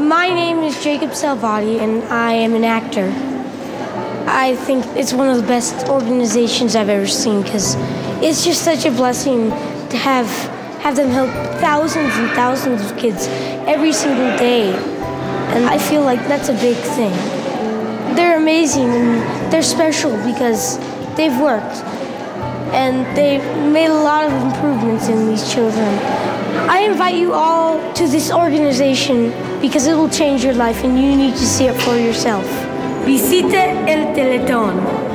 My name is Jacob Salvati, and I am an actor. I think it's one of the best organizations I've ever seen because it's just such a blessing to have them help thousands and thousands of kids every single day. And I feel like that's a big thing. They're amazing and they're special because they've worked and they've made a lot of improvements in these children. I invite you all to this organization because it will change your life and you need to see it for yourself. Visite el Teletón.